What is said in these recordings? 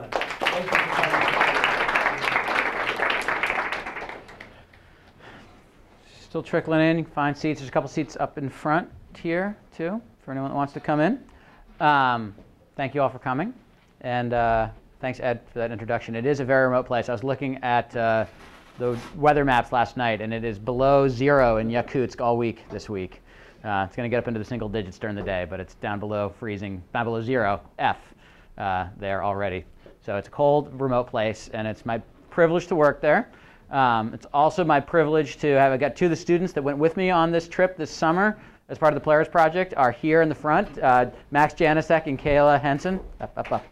much. Thank you for coming. Still trickling in. You can find seats. There's a couple seats up in front here, too, for anyone that wants to come in. Thank you all for coming. And thanks, Ed, for that introduction. It is a very remote place. I was looking at the weather maps last night, and it is below zero in Yakutsk all week this week. It's going to get up into the single digits during the day, but it's down below freezing, down below zero F there already. So it's a cold, remote place, and it's my privilege to work there. It's also my privilege to have, I got two of the students that went with me on this trip this summer as part of the Players Project are here in the front, Max Janasek and Kayla Henson. Up.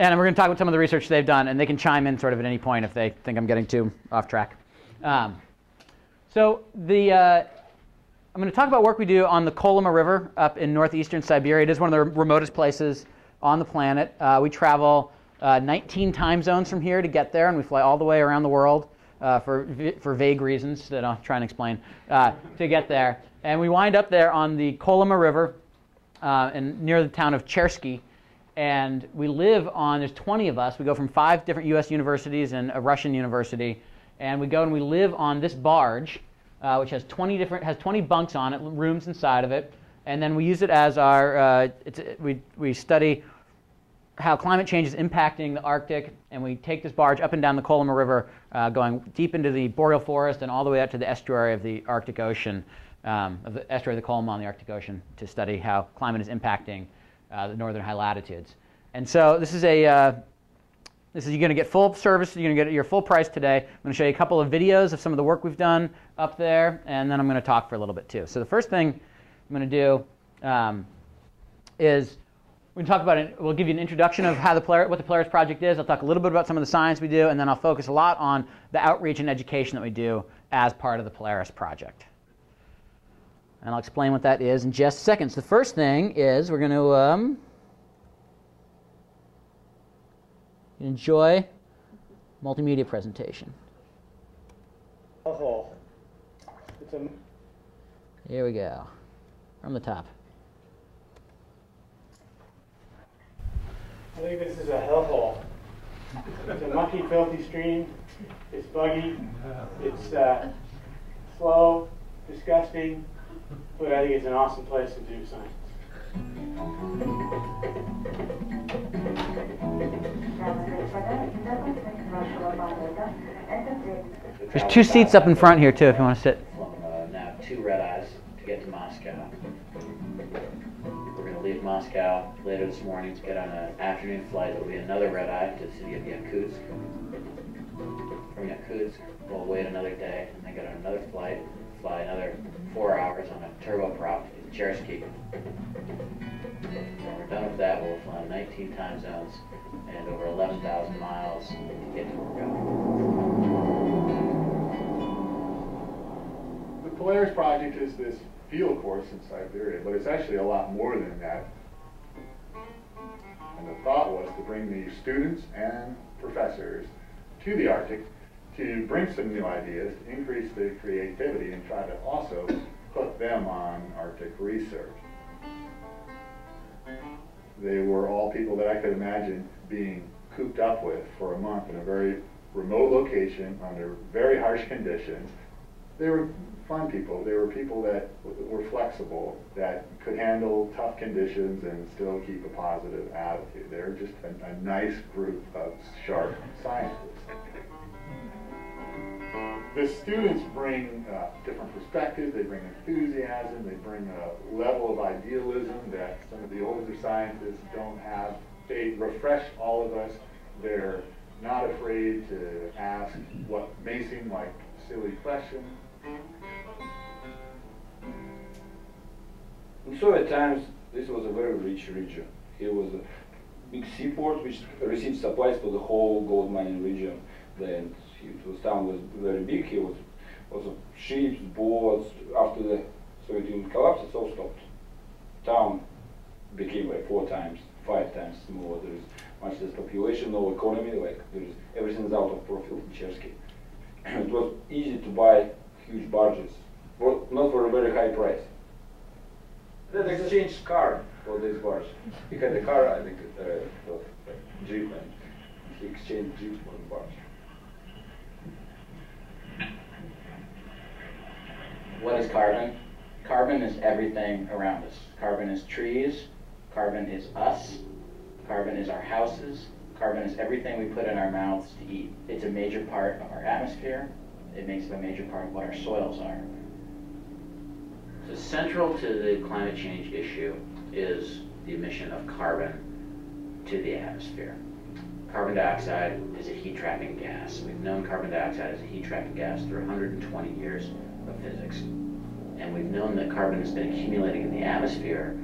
And we're going to talk about some of the research they've done, and they can chime in sort of at any point if they think I'm getting too off track. I'm going to talk about work we do on the Kolyma River up in northeastern Siberia. It is one of the remotest places on the planet. We travel 19 time zones from here to get there, and we fly all the way around the world for vague reasons that I'll try and explain to get there. And we wind up there on the Kolyma River and near the town of Chersky. And we live on, there's 20 of us. We go from 5 different U.S. universities and a Russian university. And we go and we live on this barge, which has 20 bunks on it, rooms inside of it. And then we use it as our, we study how climate change is impacting the Arctic. And we take this barge up and down the Kolyma River, going deep into the boreal forest and all the way out to the estuary of the Arctic Ocean, of the estuary of the Kolyma on the Arctic Ocean, to study how climate is impacting the northern high latitudes. And so this is a, you're going to get full service, you're going to get your full price today. I'm going to show you a couple of videos of some of the work we've done up there, and then I'm going to talk for a little bit too. So the first thing I'm going to do is we're going to talk about it. We'll give you an introduction of how what the Polaris Project is. I'll talk a little bit about some of the science we do, and then I'll focus a lot on the outreach and education that we do as part of the Polaris Project. And I'll explain what that is in just seconds. The first thing is we're going to enjoy multimedia presentation. Oh, here we go, from the top. I think this is a hellhole. It's a mucky, filthy stream. It's buggy. It's slow, disgusting, but I think it's an awesome place to do science. There's 2 seats up in front here, too, if you want to sit. Now 2 red eyes to get to Moscow. We're going to leave Moscow later this morning to get on an afternoon flight. There will be another red eye to the city of Yakutsk. From Yakutsk, we'll wait another day and then get on another flight, fly another 4 hours on a turboprop in Chersky. When we're done with that, we'll fly 19 time zones and over 11,000 miles to get to where we're going. The Polaris Project is this field course in Siberia, but it's actually a lot more than that. And the thought was to bring the students and professors to the Arctic to bring some new ideas, to increase their creativity, and try to also put them on Arctic research. They were all people that I could imagine being cooped up with for a month in a very remote location under very harsh conditions. They were fun people. They were people that were flexible, that could handle tough conditions and still keep a positive attitude. They were just a nice group of sharp scientists. The students bring different perspectives, they bring enthusiasm, they bring a level of idealism that some of the older scientists don't have. They refresh all of us. They're not afraid to ask what may seem like silly questions. And so at times, this was a very rich region. It was a big seaport which received supplies for the whole gold mining region. Then the town was very big. It was also ships, boats. After the Soviet Union collapsed, it all stopped. Town became like 4 times, 5 times smaller. There is much less population, no economy. Like there is everything is out of profit in Chersky. It was easy to buy huge barges, but not for a very high price. That exchange card for this barge. He had a car, I think, a jeep, and he exchanged jeep for the barge. What is carbon? Carbon is everything around us. Carbon is trees, carbon is us, carbon is our houses, carbon is everything we put in our mouths to eat. It's a major part of our atmosphere. It makes it a major part of what our soils are. So central to the climate change issue is the emission of carbon to the atmosphere. Carbon dioxide is a heat-trapping gas. We've known carbon dioxide as a heat-trapping gas through 120 years of physics. And we've known that carbon has been accumulating in the atmosphere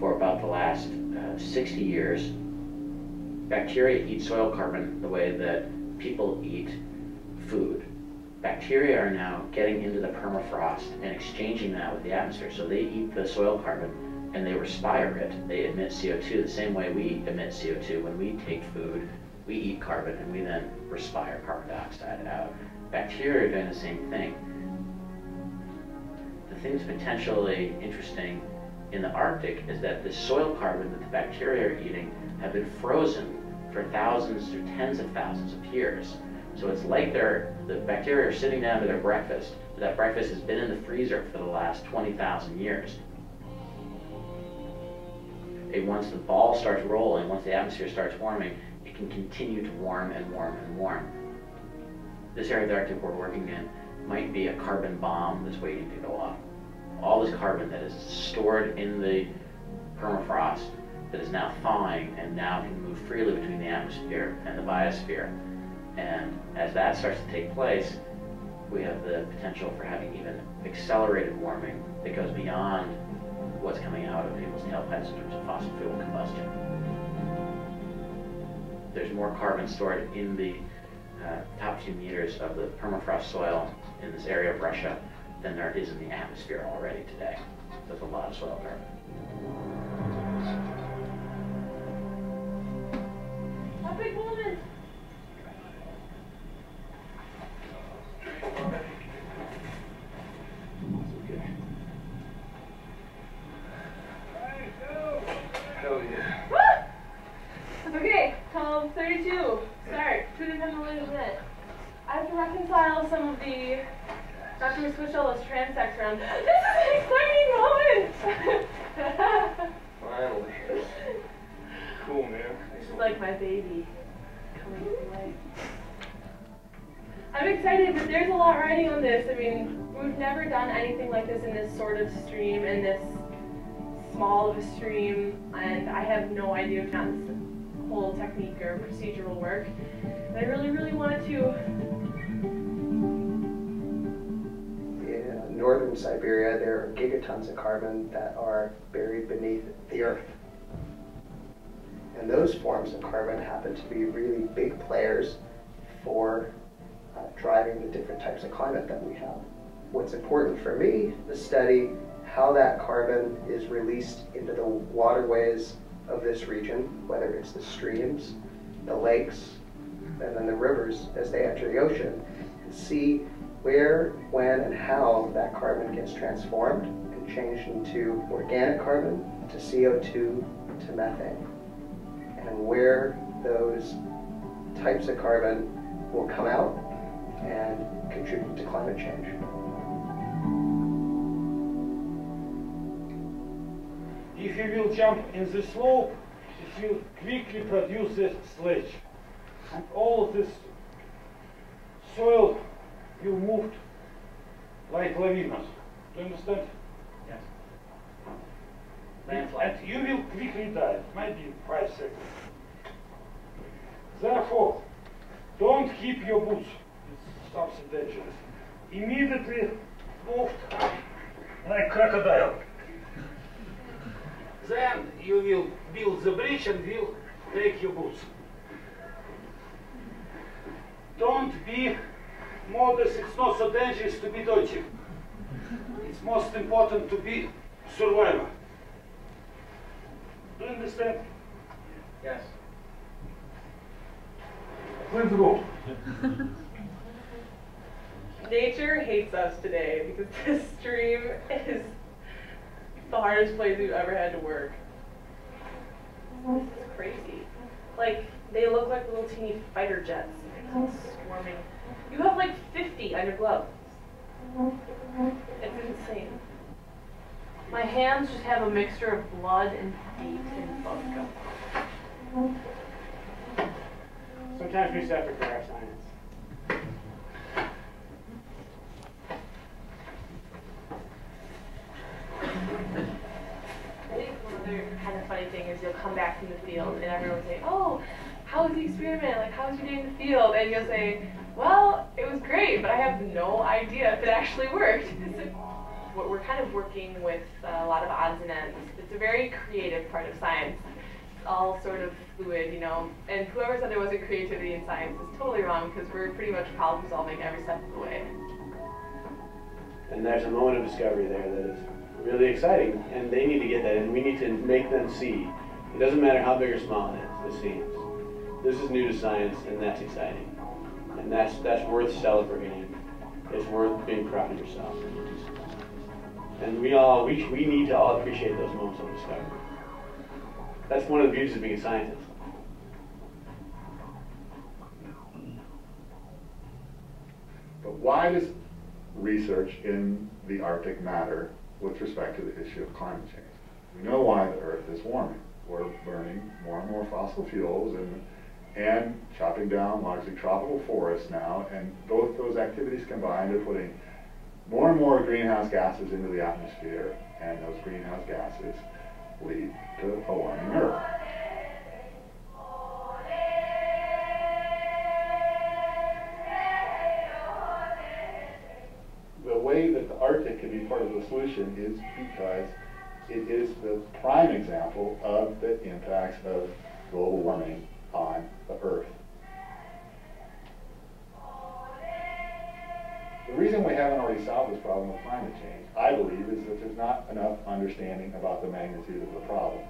for about the last 60 years. Bacteria eat soil carbon the way that people eat food. Bacteria are now getting into the permafrost and exchanging that with the atmosphere. So they eat the soil carbon and they respire it. They emit CO2 the same way we emit CO2. When we take food, we eat carbon and we then respire carbon dioxide out. Bacteria are doing the same thing. The thing that's potentially interesting in the Arctic is that the soil carbon that the bacteria are eating have been frozen for thousands or tens of thousands of years. So it's like the bacteria are sitting down to their breakfast, but that breakfast has been in the freezer for the last 20,000 years. And once the ball starts rolling, once the atmosphere starts warming, it can continue to warm and warm and warm. This area of the Arctic we're working in might be a carbon bomb that's waiting to go off. All this carbon that is stored in the permafrost that is now thawing and now can move freely between the atmosphere and the biosphere. And as that starts to take place, we have the potential for having even accelerated warming that goes beyond what's coming out of people's tailpipes in terms of fossil fuel combustion. There's more carbon stored in the top 2 meters of the permafrost soil in this area of Russia than there is in the atmosphere already today. There's a lot of soil carbon. A big woman! Okay, column 32. Start. Tweeted him a little bit. I have to reconcile some of the Dr. Squishola's transects around. This is an exciting moment! Finally. Cool, man. This is like my baby coming to life. I'm excited, but there's a lot riding on this. I mean, we've never done anything like this in this sort of stream, in this small of a stream, and I have no idea if not this whole technique or procedural work. And I really, really wanted to. In northern Siberia, there are gigatons of carbon that are buried beneath the earth. And those forms of carbon happen to be really big players for driving the different types of climate that we have. What's important for me is to study how that carbon is released into the waterways of this region, whether it's the streams, the lakes, and then the rivers as they enter the ocean, and see where, when, and how that carbon gets transformed and changed into organic carbon, to CO2, to methane, and where those types of carbon will come out and contribute to climate change. If you will jump in the slope, it will quickly produce a sledge. And all of this soil will move like lavinas. Do you understand? Yes. And you will quickly die, maybe 5 seconds. Therefore, don't keep your boots. It's something dangerous. Immediately move like crocodile. Then you will build the bridge and will take your boots. Don't be modest, it's not so dangerous to be dodgy. It's most important to be survivor. Do you understand? Yes. Let's go. Nature hates us today because this stream is the hardest place we've ever had to work. This is crazy. Like, they look like little teeny fighter jets. It's like swarming. You have like 50 on your gloves. It's insane. My hands just have a mixture of blood and hate and bubblegum. Sometimes we suffer for our science. I think one other kind of funny thing is you'll come back from the field and everyone will say, "Oh, how was the experiment? Like, how was your day in the field?" And you'll say, "Well, it was great, but I have no idea if it actually worked." We're kind of working with a lot of odds and ends. It's a very creative part of science. It's all sort of fluid, you know. And whoever said there wasn't creativity in science is totally wrong, because we're pretty much problem solving every step of the way. And there's a moment of discovery there that is really exciting, and they need to get that, and we need to make them see. It doesn't matter how big or small it is, it seems. This is new to science, and that's exciting. And that's worth celebrating. It's worth being proud of yourself. And we need to all appreciate those moments of discovery. That's one of the beauties of being a scientist. But why does research in the Arctic matter with respect to the issue of climate change? We know why the Earth is warming. We're burning more and more fossil fuels and chopping down largely tropical forests now, and both those activities combined are putting more and more greenhouse gases into the atmosphere, and those greenhouse gases lead to a warming Earth. The way that the Arctic can be part of the solution is because it is the prime example of the impacts of global warming on the Earth. The reason we haven't already solved this problem of climate change, I believe, is that there's not enough understanding about the magnitude of the problem.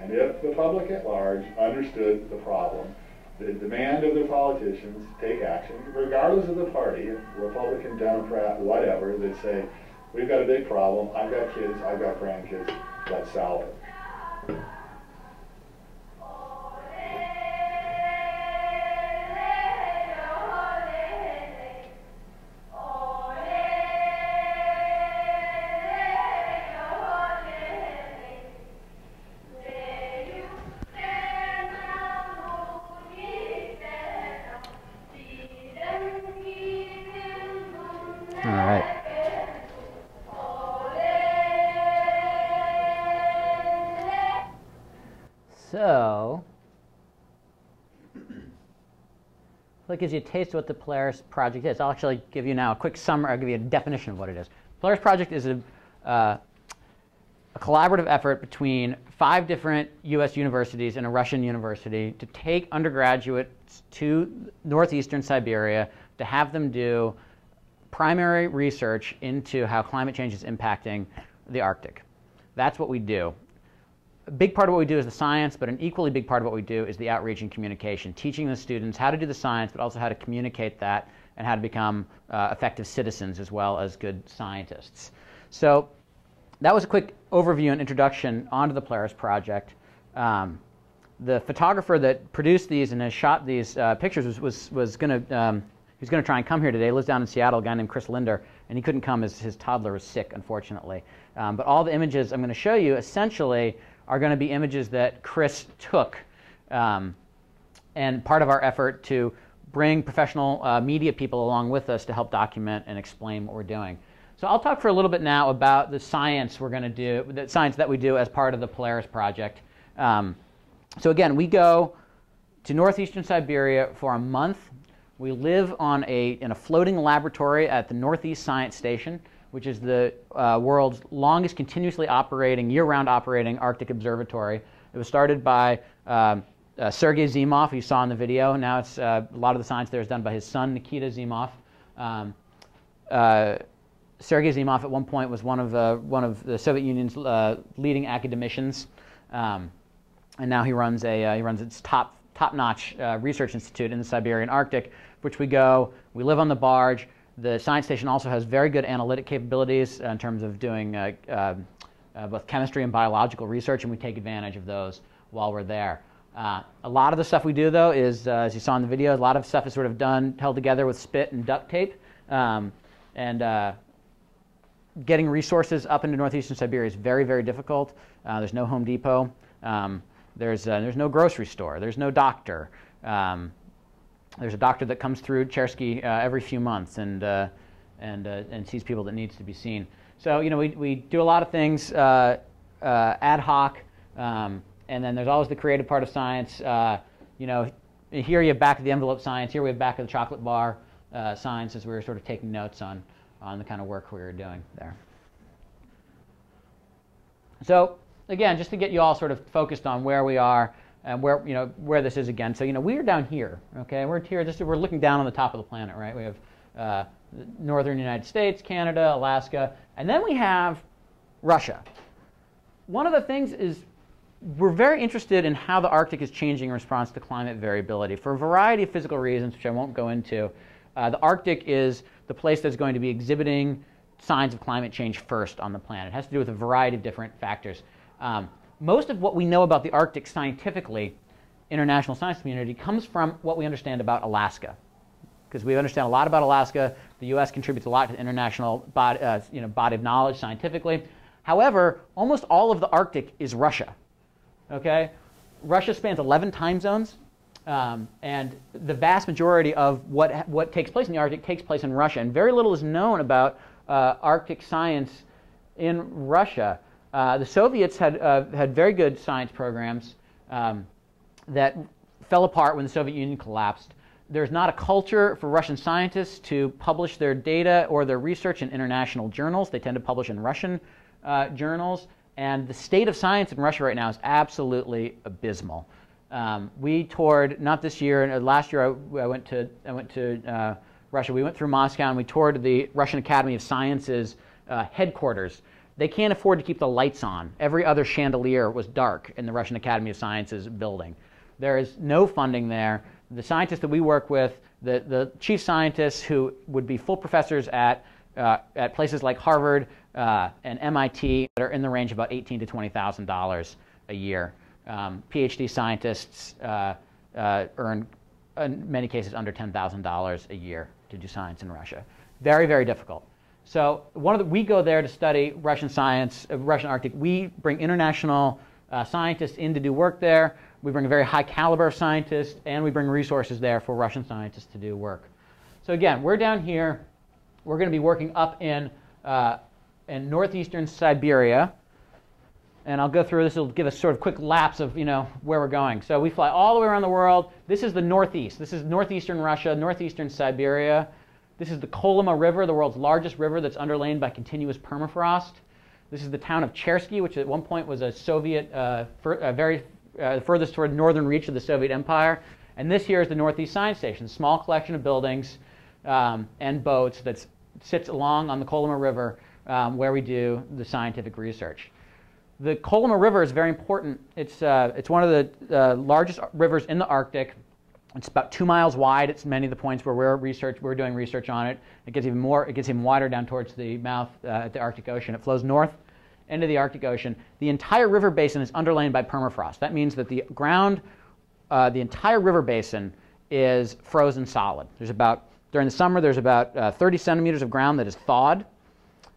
And if the public at large understood the problem, the demand of the politicians to take action, regardless of the party, Republican, Democrat, whatever, they say, "We've got a big problem, I've got kids, I've got grandkids, let's solve it." It gives you a taste of what the Polaris Project is. I'll actually give you now a quick summary. I'll give you a definition of what it is. Polaris Project is a collaborative effort between 5 different U.S. universities and a Russian university to take undergraduates to northeastern Siberia to have them do primary research into how climate change is impacting the Arctic. That's what we do. A big part of what we do is the science, but an equally big part of what we do is the outreach and communication, teaching the students how to do the science, but also how to communicate that and how to become effective citizens as well as good scientists. So that was a quick overview and introduction onto the Polaris Project. The photographer that produced these and has shot these pictures was going to try and come here today. He lives down in Seattle, a guy named Chris Linder, and he couldn't come as his toddler was sick, unfortunately. But all the images I'm going to show you essentially are going to be images that Chris took, and part of our effort to bring professional media people along with us to help document and explain what we're doing. So I'll talk for a little bit now about the science we're going to do, the science that we do as part of the Polaris Project. So again, we go to northeastern Siberia for a month. We live in a floating laboratory at the Northeast Science Station, which is the world's longest continuously operating, year-round operating Arctic observatory. It was started by Sergei Zimov, who you saw in the video. Now it's a lot of the science there is done by his son, Nikita Zimov. Sergei Zimov at one point was one of the Soviet Union's leading academicians, and now he runs its top-notch research institute in the Siberian Arctic, which we go. We live on the barge. The science station also has very good analytic capabilities in terms of doing both chemistry and biological research, and we take advantage of those while we're there. A lot of the stuff we do, though, is, as you saw in the video, a lot of stuff is sort of done, held together with spit and duct tape. Getting resources up into northeastern Siberia is very, very difficult. There's no Home Depot. There's no grocery store. There's no doctor. There's a doctor that comes through Chersky every few months and sees people that needs to be seen. So, you know, we do a lot of things ad hoc, and then there's always the creative part of science. You know, here you have back of the envelope science. Here we have back of the chocolate bar science, as we were sort of taking notes on the kind of work we were doing there. So again, just to get you all sort of focused on where we are and where, you know, where this is again. So, you know, we're down here, okay? We're here, we're looking down on the top of the planet, right? We have northern United States, Canada, Alaska, and then we have Russia. One of the things is we're very interested in how the Arctic is changing in response to climate variability for a variety of physical reasons, which I won't go into. The Arctic is the place that's going to be exhibiting signs of climate change first on the planet. It has to do with a variety of different factors. Most of what we know about the Arctic scientifically, international science community, comes from what we understand about Alaska, because we understand a lot about Alaska. The U.S. contributes a lot to the international body, body of knowledge scientifically. However, almost all of the Arctic is Russia. Okay, Russia spans 11 time zones. And the vast majority of what takes place in the Arctic takes place in Russia, and very little is known about Arctic science in Russia. The Soviets had very good science programs that fell apart when the Soviet Union collapsed. There's not a culture for Russian scientists to publish their data or their research in international journals. They tend to publish in Russian journals, and the state of science in Russia right now is absolutely abysmal. We toured, not this year, and last year I went to Russia. We went through Moscow and we toured the Russian Academy of Sciences headquarters. They can't afford to keep the lights on. Every other chandelier was dark in the Russian Academy of Sciences building. There is no funding there. The scientists that we work with, the chief scientists who would be full professors at places like Harvard and MIT, that are in the range of about $18,000 to $20,000 a year. PhD scientists earn, in many cases, under $10,000 a year to do science in Russia. Very, very difficult. So we go there to study Russian science, Russian Arctic. We bring international scientists in to do work there. We bring a very high caliber of scientists, and we bring resources there for Russian scientists to do work. So again, we're down here. We're going to be working up in northeastern Siberia. And I'll go through this. It'll give us sort of quick lapse of, you know, where we're going. So we fly all the way around the world. This is the northeast. This is northeastern Russia, northeastern Siberia. This is the Kolyma River, the world's largest river that's underlain by continuous permafrost. This is the town of Chersky, which at one point was a Soviet, furthest toward northern reach of the Soviet Empire. And this here is the Northeast Science Station, a small collection of buildings and boats that sits along on the Kolyma River where we do the scientific research. The Kolyma River is very important. It's one of the largest rivers in the Arctic. It's about 2 miles wide. It's many of the points where we're doing research on it. It gets even more. It gets even wider down towards the mouth at the Arctic Ocean. It flows north into the Arctic Ocean. The entire river basin is underlain by permafrost. That means that the ground, the entire river basin, is frozen solid. There's about, during the summer, there's about 30 centimeters of ground that is thawed,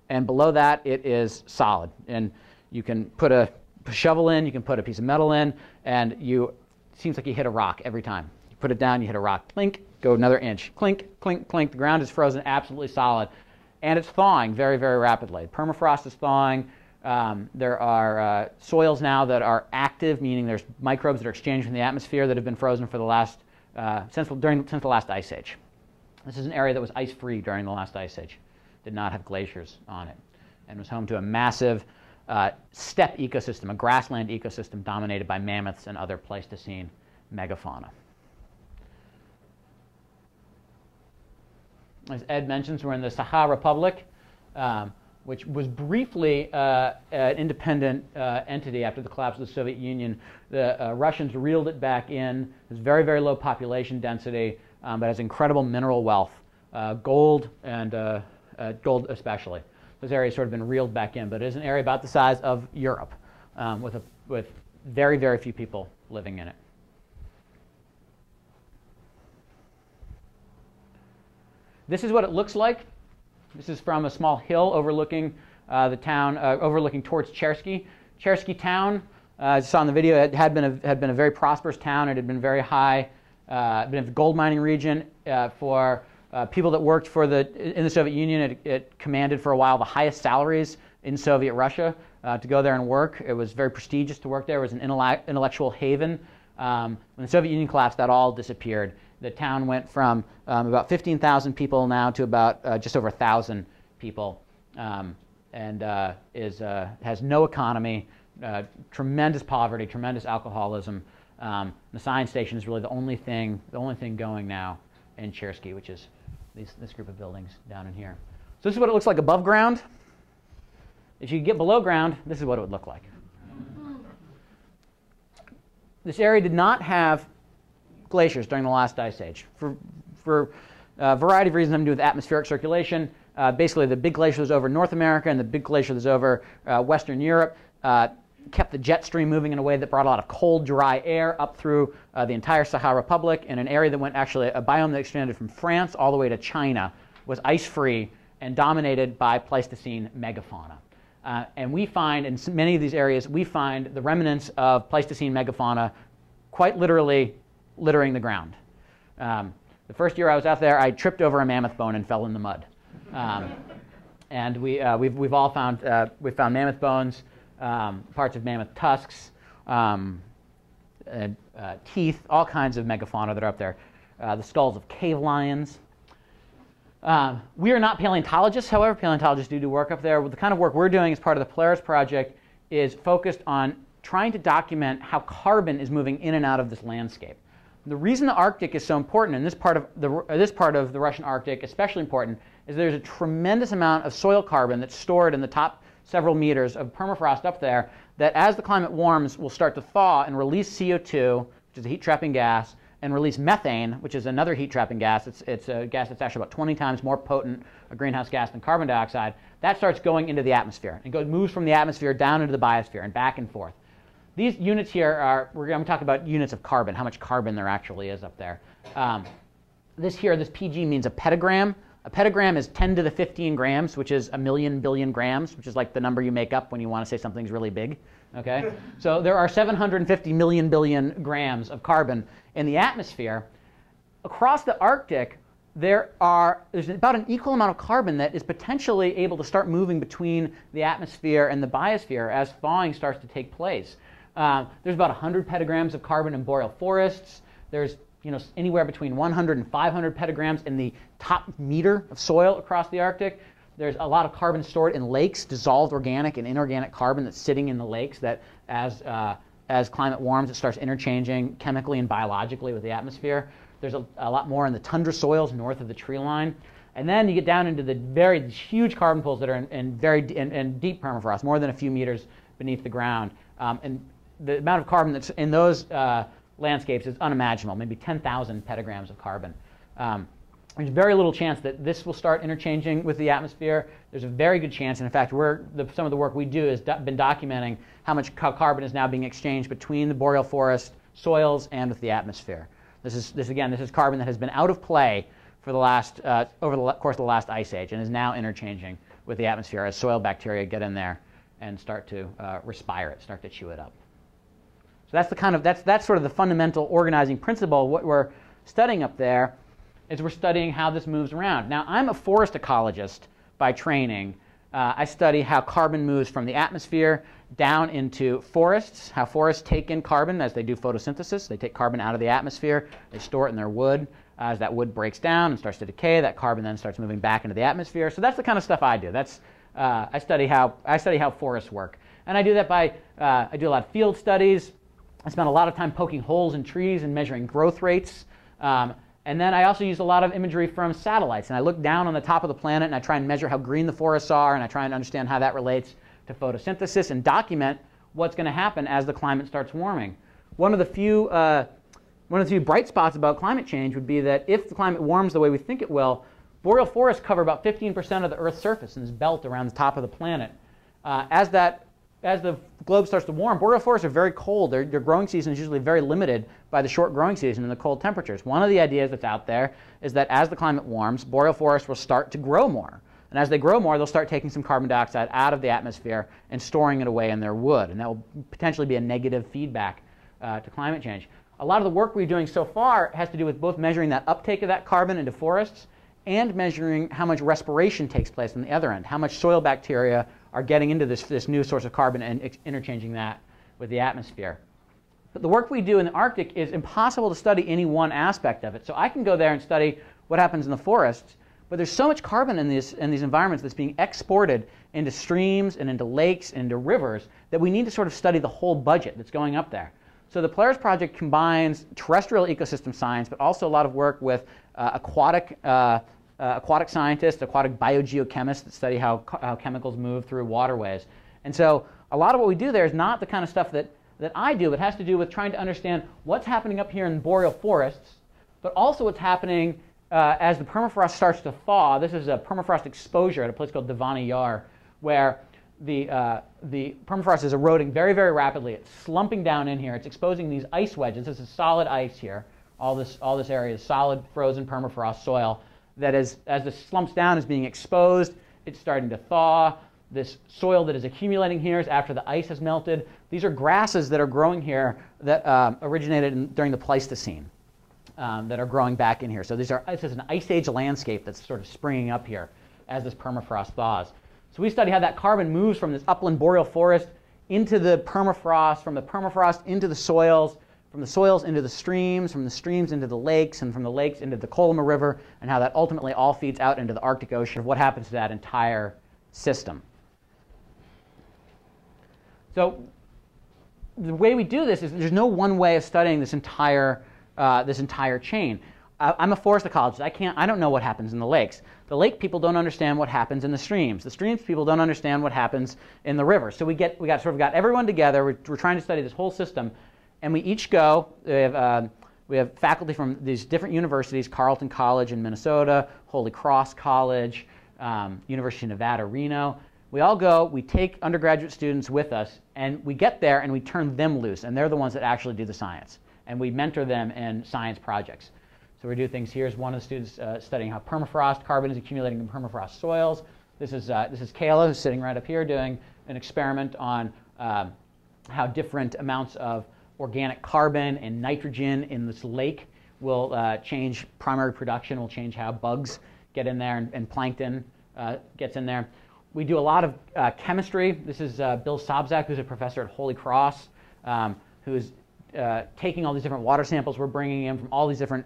and below that it is solid. And you can put a shovel in, you can put a piece of metal in, and it seems like you hit a rock every time. You put it down, you hit a rock, clink, go another inch, clink, clink, clink. The ground is frozen absolutely solid, and it's thawing very, very rapidly. Permafrost is thawing. There are soils now that are active, meaning there's microbes that are exchanged in the atmosphere that have been frozen for the last, since the last ice age. This is an area that was ice-free during the last ice age, did not have glaciers on it, and was home to a massive steppe ecosystem, a grassland ecosystem dominated by mammoths and other Pleistocene megafauna. As Ed mentions, we're in the Sahara Republic, which was briefly an independent entity after the collapse of the Soviet Union. The Russians reeled it back in. There's very, very low population density, but has incredible mineral wealth, gold, and gold especially. This area has sort of been reeled back in, but it is an area about the size of Europe, with very, very few people living in it. This is what it looks like. This is from a small hill overlooking the town, overlooking towards Chersky. Chersky town, as you saw in the video, it had been a very prosperous town. It had been very high, been a gold mining region for people that worked for in the Soviet Union. It commanded for a while the highest salaries in Soviet Russia to go there and work. It was very prestigious to work there. It was an intellectual haven. When the Soviet Union collapsed, that all disappeared. The town went from about 15,000 people now to about just over 1,000 people, and has no economy, tremendous poverty, tremendous alcoholism. The science station is really the only thing going now in Chersky, which is this group of buildings down in here. So this is what it looks like above ground. If you get below ground, this is what it would look like. This area did not have glaciers during the last ice age. For a variety of reasons having to do with atmospheric circulation. Basically, the big glacier that's over North America and the big glacier that's over Western Europe kept the jet stream moving in a way that brought a lot of cold, dry air up through the entire Sahara Republic, and an area that went actually, a biome that extended from France all the way to China, was ice-free and dominated by Pleistocene megafauna. And we find, in many of these areas, we find the remnants of Pleistocene megafauna quite literally littering the ground. The first year I was out there, I tripped over a mammoth bone and fell in the mud. And we've all found we've found mammoth bones, parts of mammoth tusks, and, teeth, all kinds of megafauna that are up there. The skulls of cave lions. We are not paleontologists, however. Paleontologists do work up there. The kind of work we're doing as part of the Polaris Project is focused on trying to document how carbon is moving in and out of this landscape. The reason the Arctic is so important, and this part of the Russian Arctic especially important, is there's a tremendous amount of soil carbon that's stored in the top several meters of permafrost up there that, as the climate warms, will start to thaw and release CO2, which is a heat-trapping gas, and release methane, which is another heat-trapping gas. It's a gas that's actually about 20 times more potent a greenhouse gas than carbon dioxide. That starts going into the atmosphere. It moves from the atmosphere down into the biosphere and back and forth. These units here are, I'm going to talk about units of carbon, how much carbon there actually is up there. This here, this PG means a petagram. A petagram is 10 to the 15 grams, which is a million billion grams, which is like the number you make up when you want to say something's really big. Okay? So there are 750 million billion grams of carbon in the atmosphere. Across the Arctic, there's about an equal amount of carbon that is potentially able to start moving between the atmosphere and the biosphere as thawing starts to take place. There's about 100 petagrams of carbon in boreal forests. There's anywhere between 100 and 500 petagrams in the top meter of soil across the Arctic. There's a lot of carbon stored in lakes, dissolved organic and inorganic carbon that's sitting in the lakes that as climate warms, it starts interchanging chemically and biologically with the atmosphere. There's a lot more in the tundra soils north of the tree line. And then you get down into the very huge carbon pools that are in deep permafrost, more than a few meters beneath the ground. And the amount of carbon that's in those landscapes is unimaginable, maybe 10,000 petagrams of carbon. There's very little chance that this will start interchanging with the atmosphere. There's a very good chance, and in fact, some of the work we do has been documenting how much carbon is now being exchanged between the boreal forest soils and with the atmosphere. This is carbon that has been out of play for the last over the course of the last ice age and is now interchanging with the atmosphere as soil bacteria get in there and start to respire it, start to chew it up. So that's sort of the fundamental organizing principle of what we're studying up there. Is we're studying how this moves around. Now, I'm a forest ecologist by training. I study how carbon moves from the atmosphere down into forests, how forests take in carbon as they do photosynthesis. They take carbon out of the atmosphere, they store it in their wood. As that wood breaks down and starts to decay, that carbon then starts moving back into the atmosphere. So that's the kind of stuff I do. I study how forests work. And I do that by, I do a lot of field studies. I spend a lot of time poking holes in trees and measuring growth rates. And then I also use a lot of imagery from satellites. And I look down on the top of the planet and I try and measure how green the forests are, and I try and understand how that relates to photosynthesis and document what's going to happen as the climate starts warming. One of the few bright spots about climate change would be that if the climate warms the way we think it will, boreal forests cover about 15% of the Earth's surface in this belt around the top of the planet. As that as the globe starts to warm, boreal forests are very cold. Their growing season is usually very limited by the short growing season and the cold temperatures. One of the ideas that's out there is that as the climate warms, boreal forests will start to grow more. And as they grow more, they'll start taking some carbon dioxide out of the atmosphere and storing it away in their wood. And that will potentially be a negative feedback to climate change. A lot of the work we're doing so far has to do with both measuring that uptake of that carbon into forests and measuring how much respiration takes place on the other end, how much soil bacteria are getting into this new source of carbon and interchanging that with the atmosphere. But the work we do in the Arctic is impossible to study any one aspect of it. So I can go there and study what happens in the forests, but there's so much carbon in these environments that's being exported into streams and into lakes and into rivers that we need to sort of study the whole budget that's going up there. So the Polaris Project combines terrestrial ecosystem science, but also a lot of work with aquatic scientists, aquatic biogeochemists that study how chemicals move through waterways. And so a lot of what we do there is not the kind of stuff that I do. It has to do with trying to understand what's happening up here in boreal forests, but also what's happening as the permafrost starts to thaw. This is a permafrost exposure at a place called Devani Yar, where the permafrost is eroding very, very rapidly. It's slumping down in here. It's exposing these ice wedges. This is solid ice here. All this area is solid, frozen permafrost soil. That is, as this slumps down, is being exposed. It's starting to thaw. This soil that is accumulating here is after the ice has melted. These are grasses that are growing here that originated during the Pleistocene, that are growing back in here. So this is an ice age landscape that's sort of springing up here as this permafrost thaws. So we study how that carbon moves from this upland boreal forest into the permafrost, from the permafrost into the soils, from the soils into the streams, from the streams into the lakes, and from the lakes into the Kolyma River, and how that ultimately all feeds out into the Arctic Ocean, what happens to that entire system. So the way we do this is there's no one way of studying this entire chain. I'm a forest ecologist. I don't know what happens in the lakes. The lake people don't understand what happens in the streams. The streams people don't understand what happens in the rivers. So we got everyone together. We're trying to study this whole system. And we each go, we have faculty from these different universities, Carleton College in Minnesota, Holy Cross College, University of Nevada, Reno. We all go, we take undergraduate students with us, and we get there and we turn them loose. And they're the ones that actually do the science. And we mentor them in science projects. So we do things. Here's one of the students studying how permafrost carbon is accumulating in permafrost soils. This is Kayla, who's sitting right up here, doing an experiment on how different amounts of organic carbon and nitrogen in this lake will change primary production, will change how bugs get in there and plankton gets in there. We do a lot of chemistry. This is Bill Sobczak, who's a professor at Holy Cross, who's taking all these different water samples we're bringing in from all these different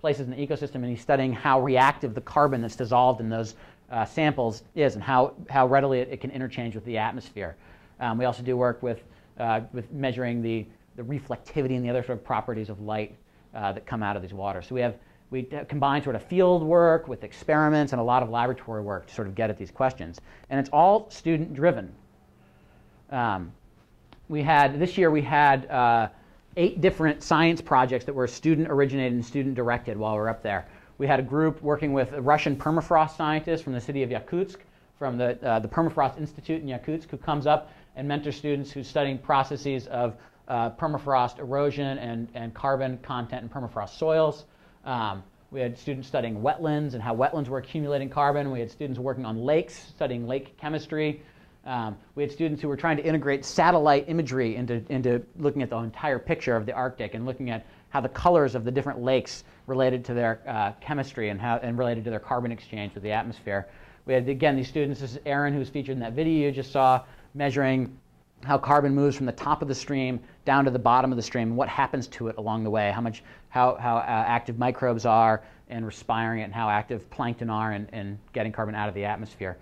places in the ecosystem, and he's studying how reactive the carbon that's dissolved in those samples is and how readily it can interchange with the atmosphere. We also do work with measuring the reflectivity and the other sort of properties of light that come out of these waters. So we combine sort of field work with experiments and a lot of laboratory work to sort of get at these questions. And it's all student driven. This year we had 8 different science projects that were student originated and student directed while we were up there. We had a group working with Russian permafrost scientists from the city of Yakutsk, from the Permafrost Institute in Yakutsk, who comes up and mentors students who's studying processes of permafrost erosion and carbon content in permafrost soils. We had students studying wetlands and how wetlands were accumulating carbon. We had students working on lakes, studying lake chemistry. We had students who were trying to integrate satellite imagery into looking at the entire picture of the Arctic and looking at how the colors of the different lakes related to their chemistry and related to their carbon exchange with the atmosphere. We had, again, these students. This is Aaron, who's featured in that video you just saw, measuring how carbon moves from the top of the stream down to the bottom of the stream, and what happens to it along the way, how active microbes are in respiring it, and how active plankton are in getting carbon out of the atmosphere.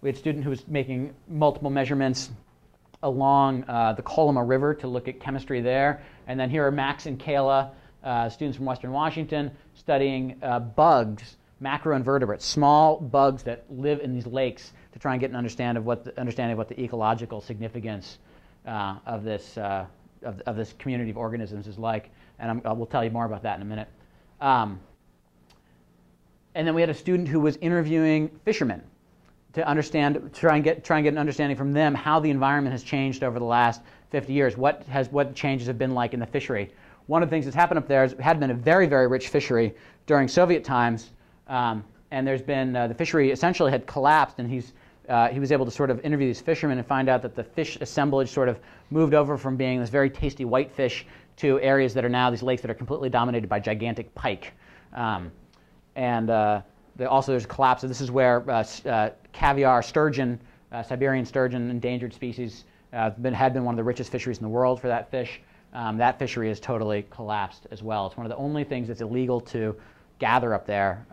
We had a student who was making multiple measurements along the Kolyma River to look at chemistry there. And then here are Max and Kayla, students from Western Washington, studying bugs, macroinvertebrates, small bugs that live in these lakes, to try and get an understanding of what the ecological significance of this community of organisms is like, and I will tell you more about that in a minute. And then we had a student who was interviewing fishermen, to understand, try and get an understanding from them how the environment has changed over the last 50 years. What changes have been like in the fishery? One of the things that's happened up there is it had been a very, very rich fishery during Soviet times, and there's been the fishery essentially had collapsed, and he was able to sort of interview these fishermen and find out that the fish assemblage sort of moved over from being this very tasty white fish to areas that are now these lakes that are completely dominated by gigantic pike, also there's a collapse. So this is where caviar, sturgeon, Siberian sturgeon, endangered species, had been one of the richest fisheries in the world for that fish. That fishery has totally collapsed as well. It's one of the only things that's illegal to gather up there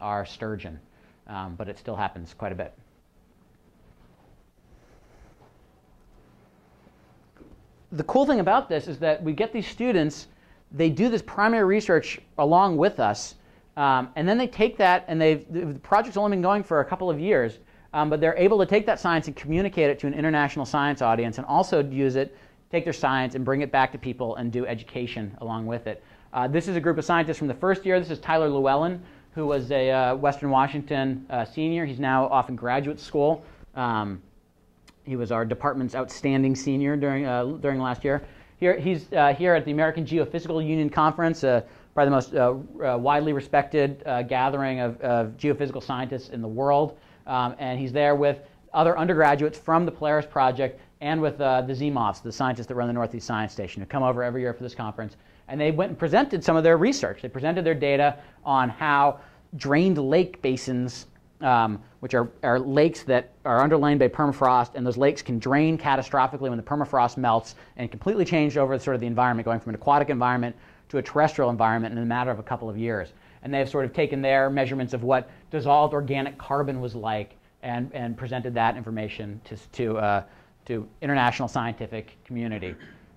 are sturgeon, but it still happens quite a bit. The cool thing about this is that we get these students, they do this primary research along with us, and then they take that, and the project's only been going for a couple of years, but they're able to take that science and communicate it to an international science audience, and also use it, take their science and bring it back to people and do education along with it. This is a group of scientists from the first year. This is Tyler Llewellyn, who was a Western Washington senior. He's now off in graduate school. He was our department's outstanding senior during last year. He's here at the American Geophysical Union Conference, probably the most widely respected gathering of geophysical scientists in the world. And he's there with other undergraduates from the Polaris Project and with the Zimovs, the scientists that run the Northeast Science Station, who come over every year for this conference. And they went and presented some of their research. They presented their data on how drained lake basins, which are lakes that are underlain by permafrost, and those lakes can drain catastrophically when the permafrost melts and completely change over sort of the environment, going from an aquatic environment to a terrestrial environment in a matter of a couple of years. And they've sort of taken their measurements of what dissolved organic carbon was like and presented that information to international scientific community.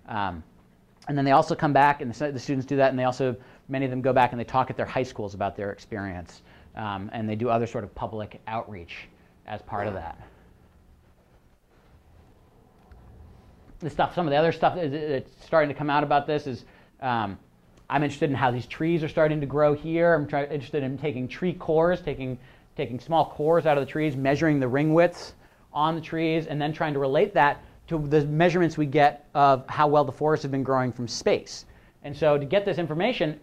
And then they also come back, and the students do that, and they also, many of them go back and they talk at their high schools about their experience. And they do other sort of public outreach as part of that. The stuff, some of the other stuff that's starting to come out about this is, I'm interested in how these trees are starting to grow here. I'm interested in taking tree cores, taking small cores out of the trees, measuring the ring widths on the trees, and then trying to relate that to the measurements we get of how well the forests have been growing from space. And so to get this information,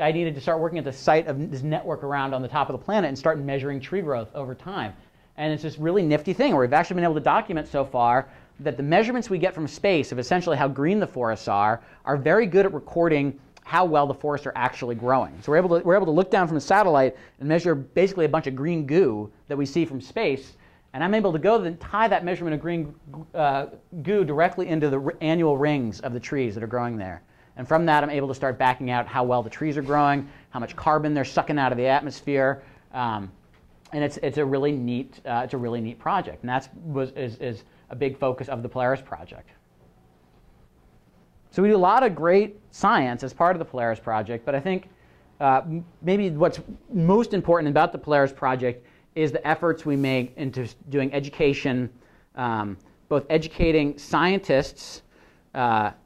I needed to start working at the site of this network around on the top of the planet and start measuring tree growth over time. And it's this really nifty thing where we've actually been able to document so far that the measurements we get from space of essentially how green the forests are very good at recording how well the forests are actually growing. So we're able to look down from a satellite and measure basically a bunch of green goo that we see from space, and I'm able to go and tie that measurement of green goo directly into the annual rings of the trees that are growing there. And from that, I'm able to start backing out how well the trees are growing, how much carbon they're sucking out of the atmosphere, and it's a really neat project. And that is a big focus of the Polaris Project. So we do a lot of great science as part of the Polaris Project, but I think maybe what's most important about the Polaris Project is the efforts we make into doing education, both educating scientists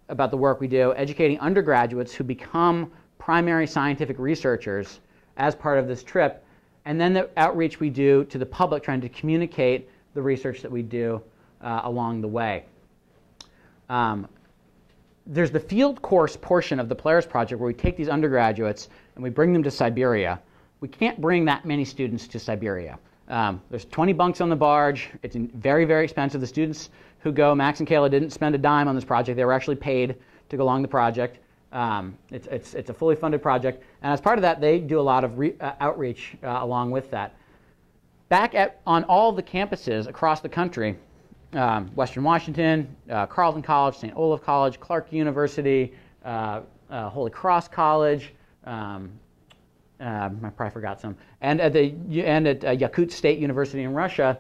about the work we do, educating undergraduates who become primary scientific researchers as part of this trip, and then the outreach we do to the public trying to communicate the research that we do along the way. There's the field course portion of the Polaris Project where we take these undergraduates and we bring them to Siberia. We can't bring that many students to Siberia. There's 20 bunks on the barge. It's very, very expensive. The students who go, Max and Kayla, didn't spend a dime on this project. They were actually paid to go along the project. It's a fully funded project. And as part of that, they do a lot of outreach along with that. Back on all the campuses across the country, Western Washington, Carleton College, St. Olaf College, Clark University, Holy Cross College, I probably forgot some, and at Yakut State University in Russia,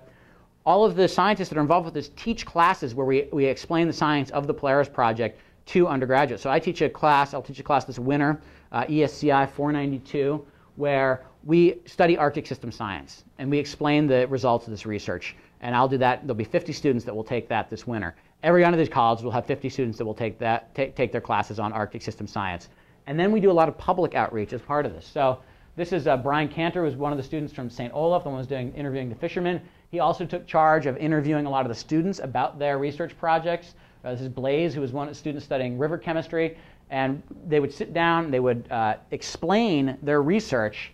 all of the scientists that are involved with this teach classes where we explain the science of the Polaris Project to undergraduates. So I'll teach a class this winter, ESCI 492, where we study Arctic system science, and we explain the results of this research. And I'll do that. There'll be 50 students that will take that this winter. Every one of these colleges will have 50 students that will take their classes on Arctic system science. And then we do a lot of public outreach as part of this. So this is Brian Cantor, who's one of the students from St. Olaf, the one who's interviewing the fishermen. He also took charge of interviewing a lot of the students about their research projects. This is Blaze, who was one of the students studying river chemistry. And they would sit down, they would explain their research.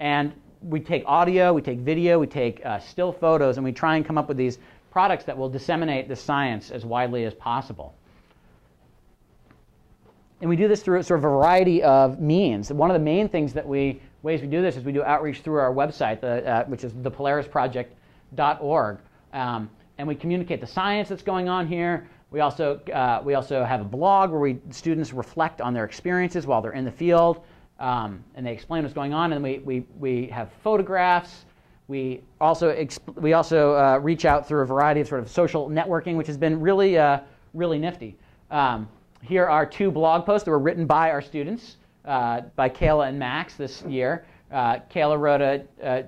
And we take audio, we take video, we take still photos, and we try and come up with these products that will disseminate the science as widely as possible. And we do this through sort of a variety of means. One of the main things that ways we do this is we do outreach through our website, which is thepolarisproject.org. And we communicate the science that's going on here. We also have a blog where students reflect on their experiences while they're in the field, and they explain what's going on. And we have photographs. We also reach out through a variety of sort of social networking, which has been really really nifty. Here are two blog posts that were written by our students, by Kayla and Max this year. Kayla wrote they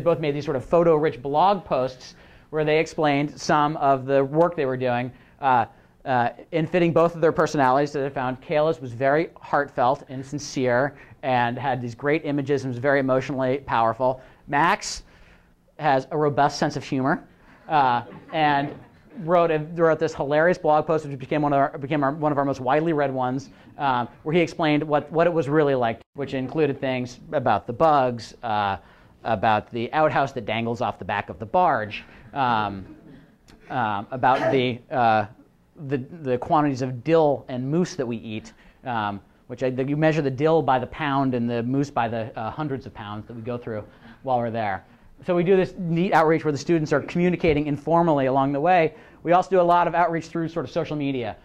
both made these sort of photo-rich blog posts where they explained some of the work they were doing in fitting both of their personalities that I found. Kayla's was very heartfelt and sincere and had these great images and was very emotionally powerful. Max has a robust sense of humor and wrote this hilarious blog post, which became one of our most widely read ones, where he explained what it was really like, which included things about the bugs, about the outhouse that dangles off the back of the barge, about the quantities of dill and moose that we eat, which you measure the dill by the pound and the moose by the hundreds of pounds that we go through while we're there. So we do this neat outreach where the students are communicating informally along the way. We also do a lot of outreach through sort of social media.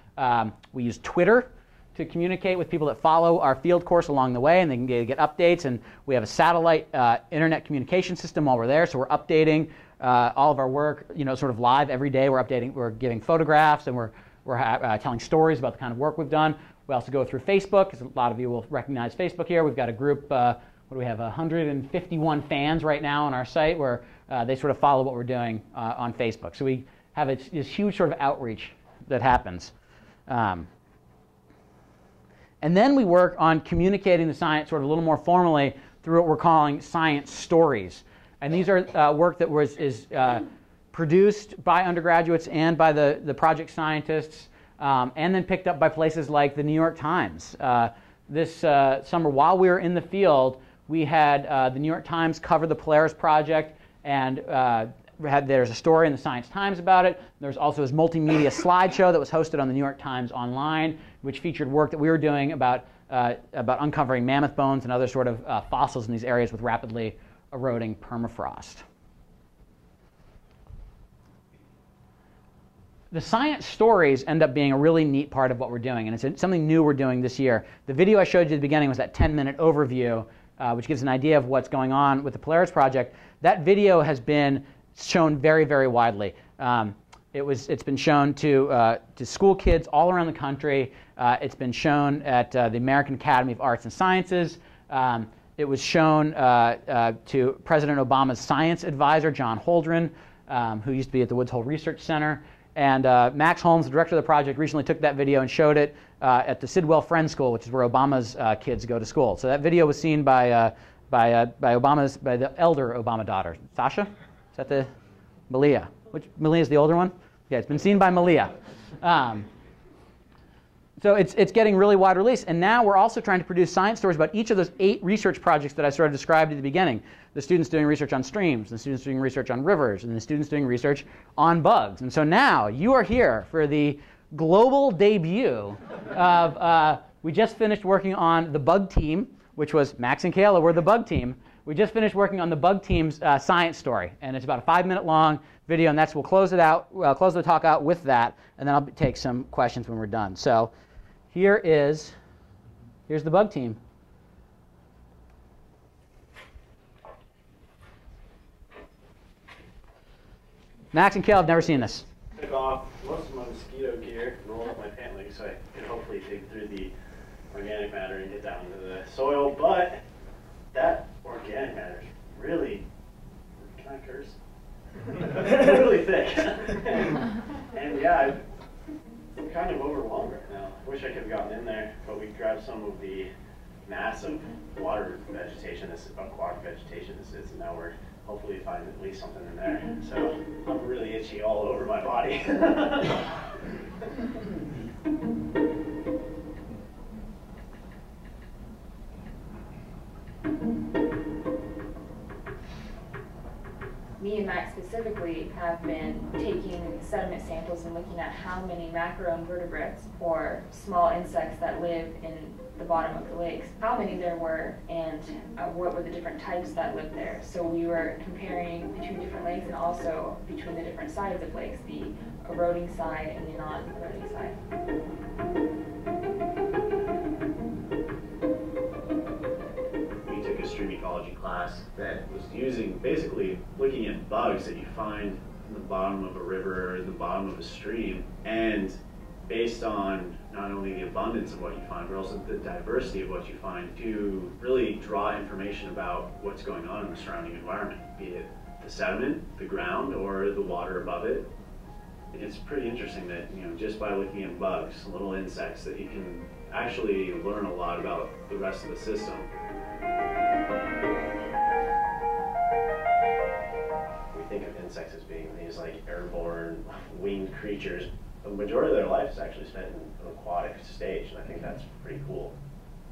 We use Twitter to communicate with people that follow our field course along the way, and they can get updates. And we have a satellite internet communication system while we're there, so we're updating all of our work, sort of live every day. We're updating, we're giving photographs, and we're telling stories about the kind of work we've done. We also go through Facebook, because a lot of you will recognize Facebook here. We've got a group. We have 151 fans right now on our site where they sort of follow what we're doing on Facebook. So we have this huge sort of outreach that happens. And then we work on communicating the science sort of a little more formally through what we're calling science stories. And these are work that is produced by undergraduates and by the project scientists, and then picked up by places like the New York Times. This summer, while we were in the field, we had the New York Times cover the Polaris Project, and there's a story in the Science Times about it. There's also this multimedia slideshow that was hosted on the New York Times online, which featured work that we were doing about uncovering mammoth bones and other sort of fossils in these areas with rapidly eroding permafrost. The science stories end up being a really neat part of what we're doing, and it's something new we're doing this year. The video I showed you at the beginning was that 10-minute overview, which gives an idea of what's going on with the Polaris Project. That video has been shown very, very widely. It's been shown to school kids all around the country. It's been shown at the American Academy of Arts and Sciences. It was shown to President Obama's science advisor, John Holdren, who used to be at the Woods Hole Research Center. And Max Holmes, the director of the project, recently took that video and showed it at the Sidwell Friends School, which is where Obama's kids go to school. So that video was seen by the elder Obama daughter, Sasha. Is that the Malia? Which Malia is the older one? Yeah, it's been seen by Malia. So it's getting really wide release. And now we're also trying to produce science stories about each of those 8 research projects that I sort of described at the beginning. The students doing research on streams, the students doing research on rivers, and the students doing research on bugs. And so now you are here for the global debut of, we just finished working on the bug team, which was Max and Kayla were the bug team. We just finished working on the bug team's science story. And it's about a 5-minute long video, and we'll close it out, close the talk out with that, and then I'll take some questions when we're done. So. Here's the bug team. Max and Kel have never seen this. I took off most of my mosquito gear and rolled up my pant leg so I could hopefully dig through the organic matter and get down into the soil. But that organic matter is really, can I curse? really thick. And yeah, I'm kind of overwhelmed right now. I wish I could have gotten in there, but we grabbed some of the massive water vegetation, this aquatic vegetation this is, and now we're hopefully find at least something in there. So I'm really itchy all over my body. Me and Max specifically have been taking sediment samples and looking at how many macroinvertebrates or small insects that live in the bottom of the lakes, how many there were, and what were the different types that lived there. So we were comparing between different lakes and also between the different sides of lakes, the eroding side and the non-eroding side. We took a stream ecology class that was using, basically looking at bugs that you find in the bottom of a river or in the bottom of a stream, and based on not only the abundance of what you find, but also the diversity of what you find, to really draw information about what's going on in the surrounding environment, be it the sediment, the ground, or the water above it. It's pretty interesting that, you know, just by looking at bugs, little insects, that you can actually learn a lot about the rest of the system. We think of insects as being these like airborne, winged creatures. The majority of their life is actually spent in an aquatic stage, and I think that's pretty cool.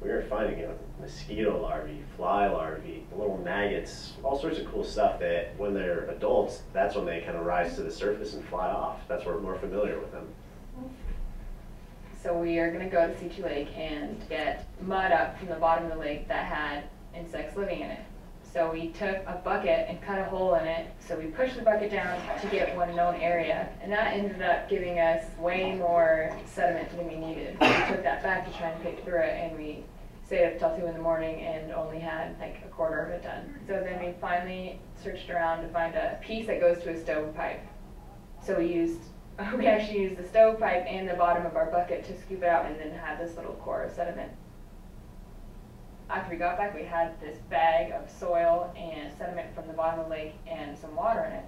We are finding, you know, mosquito larvae, fly larvae, little maggots, all sorts of cool stuff that when they're adults, that's when they kind of rise to the surface and fly off. That's where we're more familiar with them. So we are going to go to Situ Lake and get mud up from the bottom of the lake that had insects living in it. So we took a bucket and cut a hole in it, so we pushed the bucket down to get one known area, and that ended up giving us way more sediment than we needed. So we took that back to try and pick through it, and we stayed up till 2 in the morning and only had like a quarter of it done. So then we finally searched around to find a piece that goes to a stovepipe. So we actually used the stovepipe and the bottom of our bucket to scoop it out and then had this little core of sediment. After we got back, we had this bag of soil and sediment from the bottom of the lake and some water in it.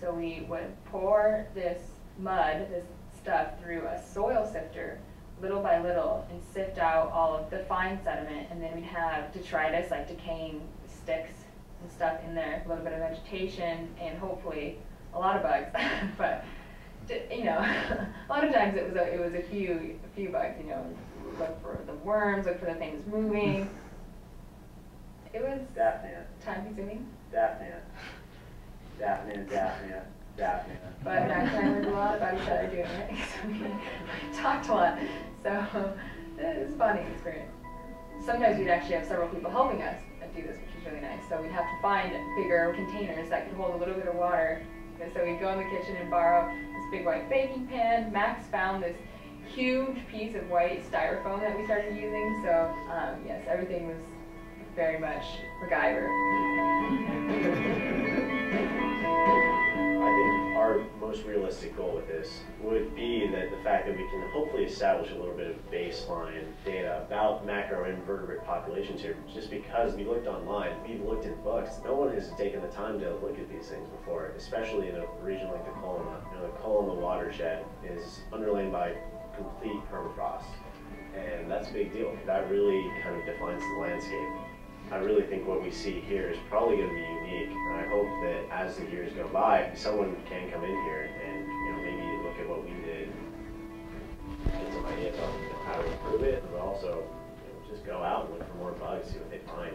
So we would pour this mud, this stuff, through a soil sifter little by little and sift out all of the fine sediment, and then we'd have detritus, like decaying sticks and stuff in there, a little bit of vegetation, and hopefully a lot of bugs. But, you know, a lot of times it was a few bugs, you know. Look for the worms, look for the things moving. It was time-consuming. Daphnia. But Max and I learned a lot about each other doing it, so we talked a lot. So it was a bonding experience. Sometimes we'd actually have several people helping us do this, which was really nice. So we'd have to find bigger containers that could hold a little bit of water. So we'd go in the kitchen and borrow this big white baking pan. Max found this huge piece of white styrofoam that we started using, so yes, everything was very much MacGyver. I think our most realistic goal with this would be that the fact that we can hopefully establish a little bit of baseline data about macroinvertebrate populations here, just because we looked online, we looked in books, no one has taken the time to look at these things before, especially in a region like the Kolyma. You know, the Kolyma watershed is underlain by complete permafrost, and that's a big deal. That really kind of defines the landscape. I really think what we see here is probably going to be unique, and I hope that as the years go by, someone can come in here and, you know, maybe look at what we did, get some ideas on how to improve it, but also, you know, just go out and look for more bugs, see what they find.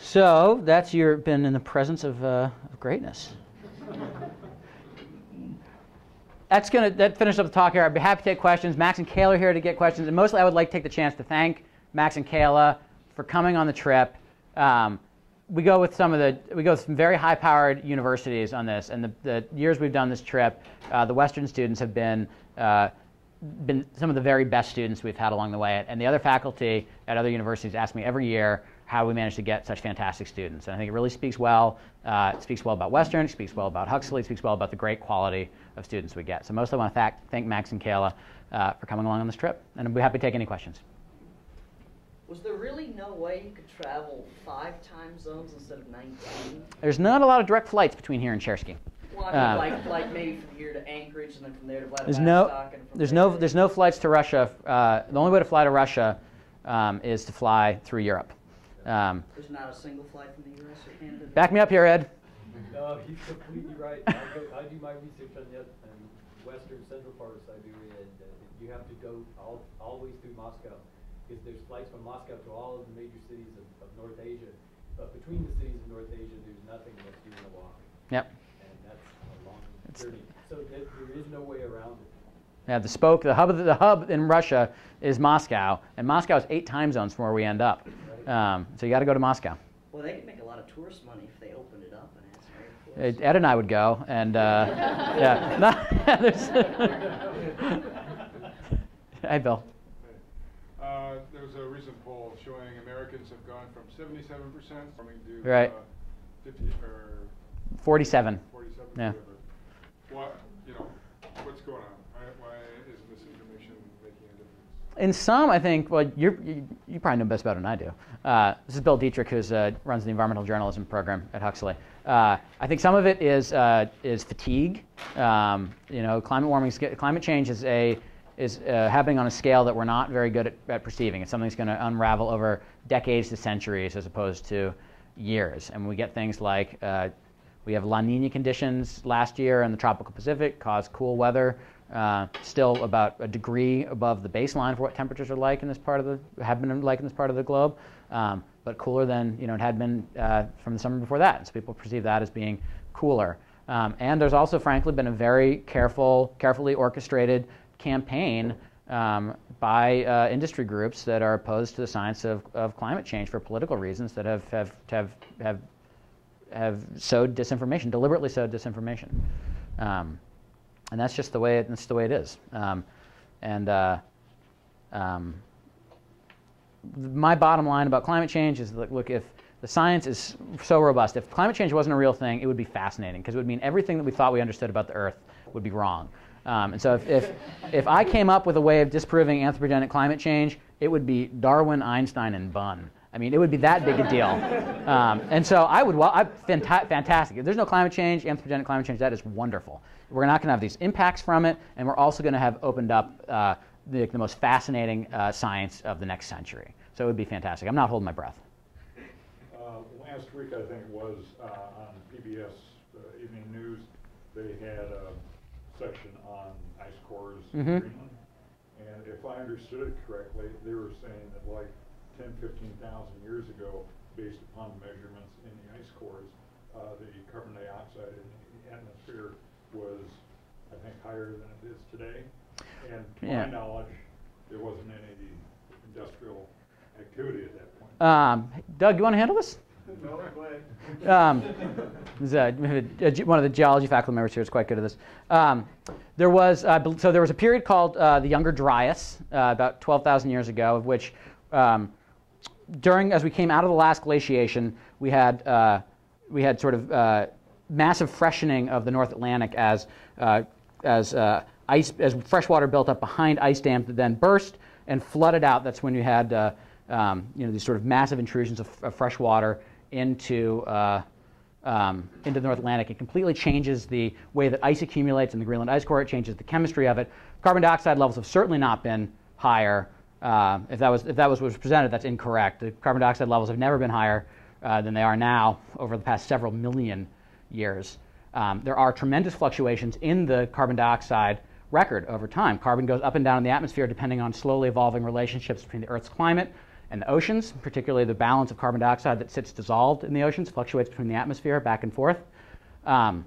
So that's your been in the presence of greatness. That finished up the talk here. I'd be happy to take questions. Max and Kayla are here to get questions, and mostly I would like to take the chance to thank Max and Kayla for coming on the trip. We go with some very high-powered universities on this, and the years we've done this trip, the Western students have been some of the very best students we've had along the way, and the other faculty at other universities ask me every year how we managed to get such fantastic students. And I think it really speaks well. It speaks well about Western, it speaks well about Huxley, it speaks well about the great quality of students we get. So mostly I want to thank Max and Kayla for coming along on this trip, and I'd be happy to take any questions. Was there really no way you could travel 5 time zones instead of 19? There's not a lot of direct flights between here and Chersky. Well, I mean, like maybe from here to Anchorage and then from there to Vladivostok. There's no flights to Russia. The only way to fly to Russia is to fly through Europe. There's not a single flight from the U.S. or Canada. Back me up here, Ed. No, he's completely right. I do my research on the western central part of Siberia, and you have to go always through Moscow, because there's flights from Moscow to all of the major cities of North Asia. But between the cities of North Asia, there's nothing unless you want to walk. Yep. And that's a long journey. So there is no way around it. Yeah, the hub in Russia is Moscow, and Moscow is 8 time zones from where we end up. Right. So you got to go to Moscow. Well, they could make a lot of tourist money if they opened it up and asked for it. Ed and I would go, and yeah. Hi, Bill. There was a recent poll showing Americans have gone from 77% farming to 47. Yeah. What, you know, what's going on? Why isn't this information making a difference? In some, I think. Well, you probably know best about it than I do. This is Bill Dietrich, who runs the environmental journalism program at Huxley. I think some of it is fatigue. You know, climate change is happening on a scale that we're not very good at perceiving. It's something that's going to unravel over decades to centuries as opposed to years. And we get things like we have La Nina conditions last year in the tropical Pacific, caused cool weather, still about a degree above the baseline for what temperatures are like in this part of the globe, but cooler than it had been from the summer before that. And so people perceive that as being cooler. And there's also, frankly, been a very carefully orchestrated campaign by industry groups that are opposed to the science of climate change for political reasons that have sowed disinformation, deliberately sowed disinformation, and that's just the way it is. My bottom line about climate change is that, look, if the science is so robust, if climate change wasn't a real thing, it would be fascinating, because it would mean everything that we thought we understood about the Earth would be wrong. And so if I came up with a way of disproving anthropogenic climate change, it would be Darwin, Einstein, and Bunn. I mean, it would be that big a deal. And so I would, well, fantastic. If there's no climate change, anthropogenic climate change, that is wonderful. We're not going to have these impacts from it, and we're also going to have opened up the most fascinating science of the next century. So it would be fantastic. I'm not holding my breath. Last week, I think it was, on PBS Evening News, they had a section on ice cores in Greenland, and if I understood it correctly, they were saying that like 10,000 to 15,000 years ago, based upon measurements in the ice cores, the carbon dioxide in the atmosphere was, I think, higher than it is today, and to my knowledge, there wasn't any industrial activity at that point. Doug, you want to handle this? No, one of the geology faculty members here is quite good at this. There was a period called the Younger Dryas about 12,000 years ago, of which as we came out of the last glaciation, we had sort of massive freshening of the North Atlantic as fresh water built up behind ice dams that then burst and flooded out. That's when you had these sort of massive intrusions of fresh water into the North Atlantic. It completely changes the way that ice accumulates in the Greenland ice core. It changes the chemistry of it. Carbon dioxide levels have certainly not been higher. If that was presented, that's incorrect. The carbon dioxide levels have never been higher than they are now over the past several million years. There are tremendous fluctuations in the carbon dioxide record over time. Carbon goes up and down in the atmosphere depending on slowly evolving relationships between the Earth's climate and the oceans, particularly the balance of carbon dioxide that sits dissolved in the oceans, fluctuates between the atmosphere back and forth. And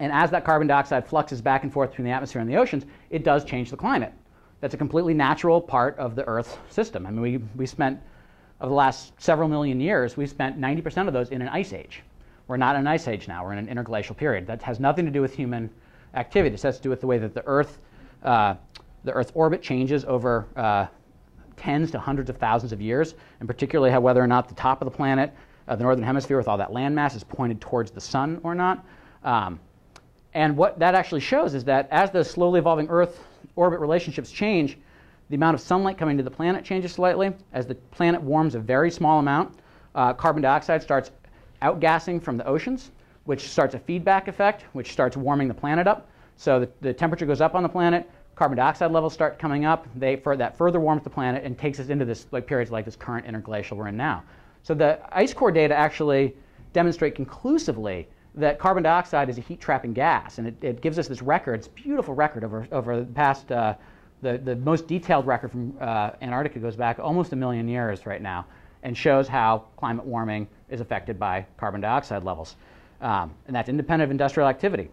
as that carbon dioxide fluxes back and forth between the atmosphere and the oceans, it does change the climate. That's a completely natural part of the Earth's system. I mean, we spent, over the last several million years, we spent 90% of those in an ice age. We're not in an ice age now. We're in an interglacial period. That has nothing to do with human activity. This has to do with the way that the Earth's orbit changes over tens to hundreds of thousands of years, and particularly how whether or not the top of the planet, the northern hemisphere with all that landmass, is pointed towards the sun or not. And what that actually shows is that as those slowly evolving Earth orbit relationships change, the amount of sunlight coming to the planet changes slightly. As the planet warms a very small amount, carbon dioxide starts outgassing from the oceans. which starts a feedback effect, which starts warming the planet up. So the temperature goes up on the planet, carbon dioxide levels start coming up, that further warms the planet and takes us into this, like, periods like this current interglacial we're in now. So the ice core data actually demonstrate conclusively that carbon dioxide is a heat-trapping gas, and it gives us this record, this beautiful record over the past, the most detailed record from Antarctica goes back almost 1 million years right now, and shows how climate warming is affected by carbon dioxide levels. And that's independent of industrial activity.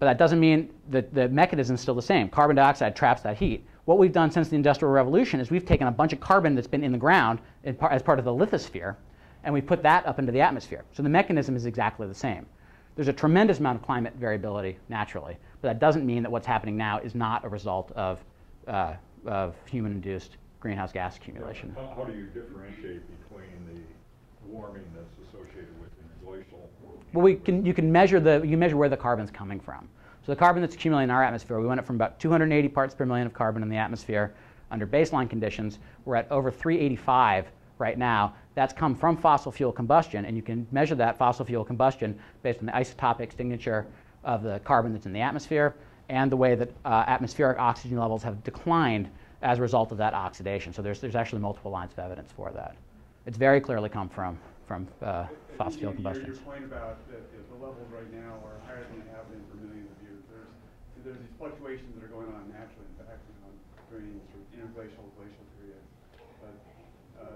But that doesn't mean that the mechanism is still the same. Carbon dioxide traps that heat. What we've done since the Industrial Revolution is we've taken a bunch of carbon that's been in the ground as part of the lithosphere, and we put that up into the atmosphere. So the mechanism is exactly the same. There's a tremendous amount of climate variability naturally, but that doesn't mean that what's happening now is not a result of human-induced greenhouse gas accumulation. How do you differentiate between the warming that's associated with glacial? Well, you measure where the carbon's coming from. So the carbon that's accumulating in our atmosphere, we went up from about 280 parts per million of carbon in the atmosphere under baseline conditions. We're at over 385 right now. That's come from fossil fuel combustion, and you can measure that fossil fuel combustion based on the isotopic signature of the carbon that's in the atmosphere and the way that atmospheric oxygen levels have declined as a result of that oxidation. So there's actually multiple lines of evidence for that. It's very clearly come from fossil fuel combustion. Your point about that the levels right now are higher than they have been for millions of years. There's these fluctuations that are going on naturally, in fact, during sort of interglacial period. But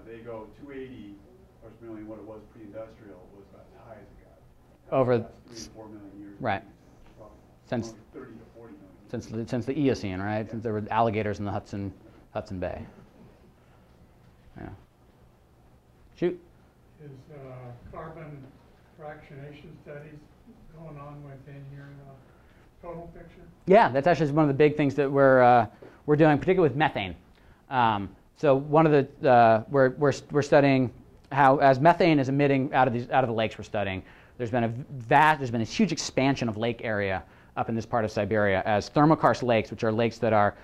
they go 280 parts per million. What it was pre-industrial was about as high as it got. Over 3 to 4 million years. Right. Since 30 to 40 million. Since the Eocene, right? Yeah. Since there were alligators in the Hudson Bay. Yeah. Shoot. Is carbon fractionation studies going on within your total picture? Yeah, that's actually one of the big things that we're doing, particularly with methane. So one of the we're studying how as methane is emitting out of the lakes we're studying. There's been a huge expansion of lake area up in this part of Siberia, as thermokarst lakes, which are lakes that are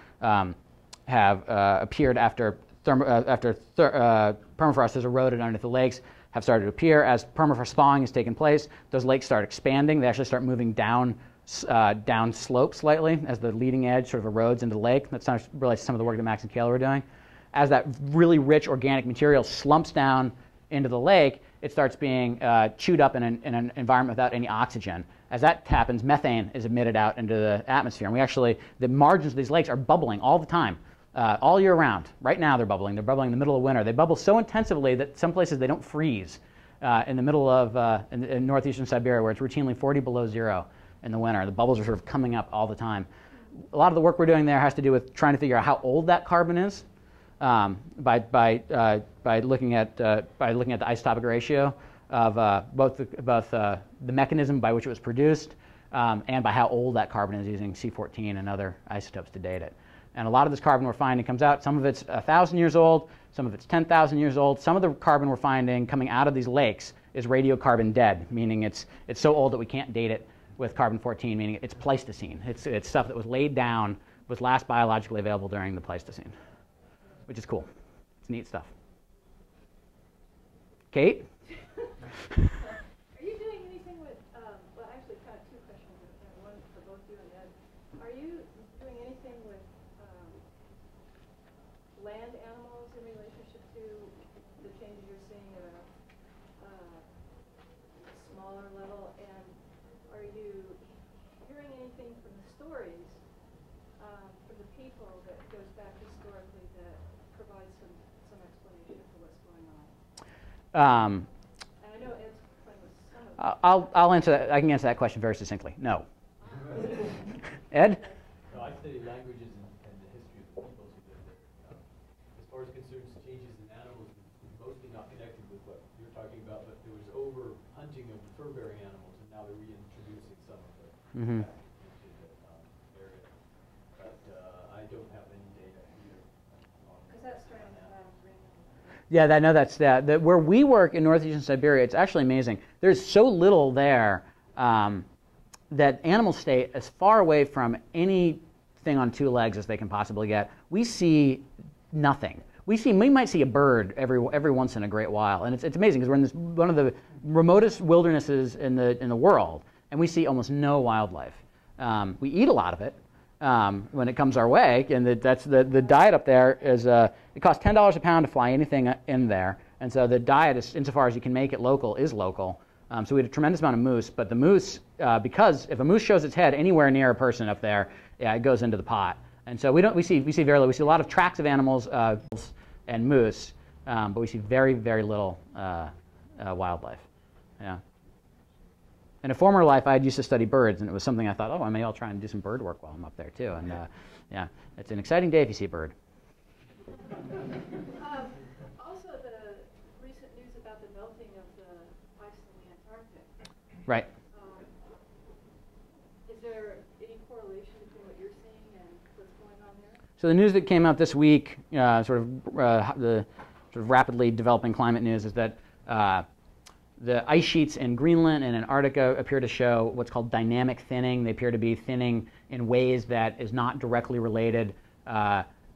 have appeared after permafrost has eroded underneath the lakes, have started to appear. As permafrost thawing has taken place, those lakes start expanding. They actually start moving down slope slightly as the leading edge sort of erodes into the lake. That's not really some of the work that Max and Kayla were doing. As that really rich organic material slumps down into the lake, it starts being chewed up in an environment without any oxygen. As that happens, methane is emitted out into the atmosphere. And we actually, the margins of these lakes are bubbling all the time, all year round. Right now they're bubbling. They're bubbling in the middle of winter. They bubble so intensively that some places they don't freeze in the middle of, in northeastern Siberia, where it's routinely 40 below zero in the winter. The bubbles are sort of coming up all the time. A lot of the work we're doing there has to do with trying to figure out how old that carbon is by looking at the isotopic ratio of both the mechanism by which it was produced and by how old that carbon is, using C14 and other isotopes to date it. And a lot of this carbon we're finding comes out. Some of it's 1,000 years old. Some of it's 10,000 years old. Some of the carbon we're finding coming out of these lakes is radiocarbon dead, meaning it's so old that we can't date it with carbon-14, meaning it's Pleistocene. It's stuff that was laid down, was last biologically available during the Pleistocene, which is cool. It's neat stuff. Kate? Are you doing anything with, well, actually, kind of two questions, one for both you and Ed. Are you doing anything with land animals in relationship to the changes you're seeing at a smaller level? And are you hearing anything from the stories from the people that goes back historically that provides some explanation for what's going on? I'll answer that. I can answer that question very succinctly. No. Ed? No, I study languages and the history of the peoples who live there. As far as concerns changes in animals, mostly not connected with what you're talking about, but there was over hunting of the fur-bearing animals, and now they're reintroducing some of it into the area. But I don't have any data either. Because that's right. Yeah, I know that's that. Where we work in northeastern Siberia, it's actually amazing. There's so little there that animals stay as far away from anything on two legs as they can possibly get. We see nothing. we might see a bird every once in a great while, and it's amazing because we're in this one of the remotest wildernesses in the world, and we see almost no wildlife. We eat a lot of it when it comes our way, and that's the diet up there is it costs $10 a pound to fly anything in there, and so the diet is, insofar as you can make it local, is local. So we had a tremendous amount of moose, but the moose, because if a moose shows its head anywhere near a person up there, yeah, it goes into the pot. And so we see very little. We see a lot of tracks of animals and moose, but we see very, very little wildlife. Yeah. In a former life, I used to study birds, and it was something I thought, oh, I may well try and do some bird work while I'm up there too. And yeah, it's an exciting day if you see a bird. Also, the recent news about the melting of the ice in the Antarctic. Right. Is there any correlation between what you're seeing and what's going on there? So the news that came out this week, the sort of rapidly developing climate news, is that the ice sheets in Greenland and Antarctica appear to show what's called dynamic thinning. They appear to be thinning in ways that is not directly related,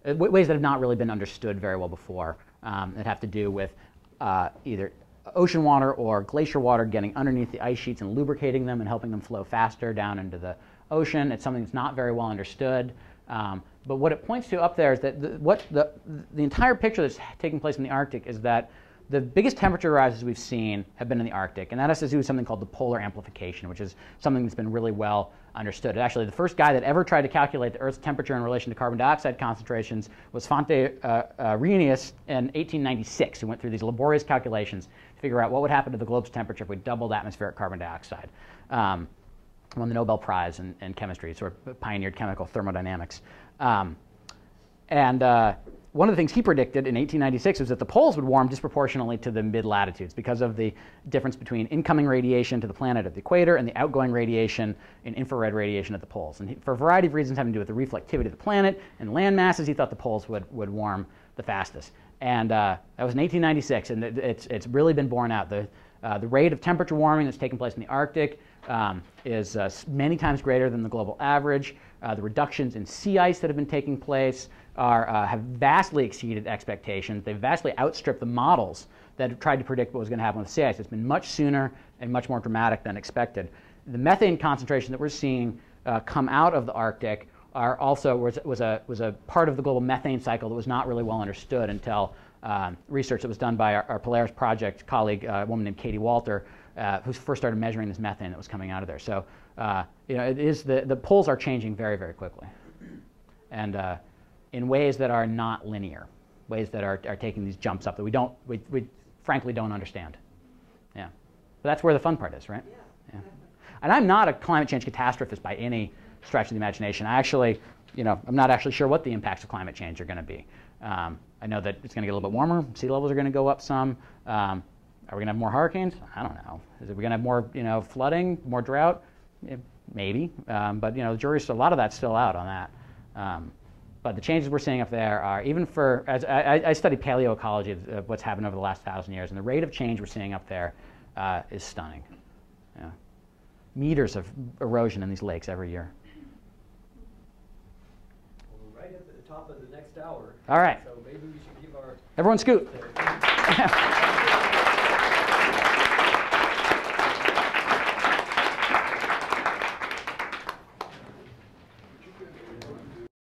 ways that have not really been understood very well before, that have to do with either ocean water or glacier water getting underneath the ice sheets and lubricating them and helping them flow faster down into the ocean. It's something that's not very well understood. But what it points to up there is that the entire picture that's taking place in the Arctic is that the biggest temperature rises we've seen have been in the Arctic, and that has to do with something called the polar amplification, which is something that's been really well understood. Actually, the first guy that ever tried to calculate the Earth's temperature in relation to carbon dioxide concentrations was Fonte Reinius in 1896, who went through these laborious calculations to figure out what would happen to the globe's temperature if we doubled atmospheric carbon dioxide. Won the Nobel Prize in chemistry, sort of pioneered chemical thermodynamics. One of the things he predicted in 1896 was that the poles would warm disproportionately to the mid-latitudes because of the difference between incoming radiation to the planet at the equator and the outgoing radiation and infrared radiation at the poles. And he, for a variety of reasons having to do with the reflectivity of the planet and land masses, he thought the poles would warm the fastest. And that was in 1896, and it's really been borne out. The rate of temperature warming that's taking place in the Arctic is many times greater than the global average. The reductions in sea ice that have been taking place have vastly exceeded expectations. They've vastly outstripped the models that have tried to predict what was going to happen with sea ice. It's been much sooner and much more dramatic than expected. The methane concentration that we're seeing come out of the Arctic was a part of the global methane cycle that was not really well understood until research that was done by our Polaris Project colleague, a woman named Katie Walter, who first started measuring this methane that was coming out of there. So it is the poles are changing very, very quickly, and in ways that are not linear, ways that are taking these jumps up that we frankly don't understand. Yeah, but that's where the fun part is, right? Yeah. And I'm not a climate change catastrophist by any stretch of the imagination. I actually, I'm not actually sure what the impacts of climate change are going to be. I know that it's going to get a little bit warmer. Sea levels are going to go up some. Are we going to have more hurricanes? I don't know. Is it, we're going to have more, flooding, more drought? Maybe. But the jury's, a lot of that's still out on that. But the changes we're seeing up there are, even for, as I study paleoecology, of what's happened over the last 1,000 years, and the rate of change we're seeing up there is stunning. Yeah. Meters of erosion in these lakes every year. Well, we're right at the top of the next hour. All right. So maybe we should give our... Everyone scoot.